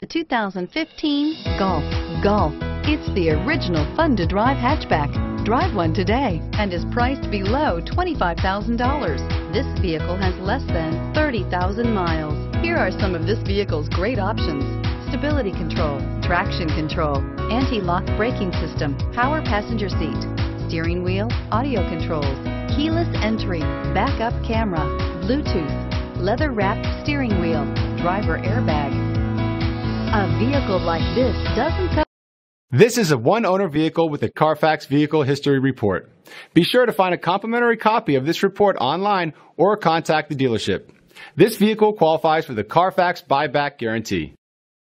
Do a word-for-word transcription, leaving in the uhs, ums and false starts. The two thousand fifteen Golf. Golf. It's the original fun-to-drive hatchback. Drive one today and is priced below twenty-five thousand dollars. This vehicle has less than thirty thousand miles. Here are some of this vehicle's great options. Stability control, traction control, anti-lock braking system, power passenger seat, steering wheel audio controls, keyless entry, backup camera, Bluetooth, leather-wrapped steering wheel, driver airbag. A vehicle like this doesn't come. This is a one-owner vehicle with a Carfax Vehicle History Report. Be sure to find a complimentary copy of this report online or contact the dealership. This vehicle qualifies for the Carfax Buyback Guarantee.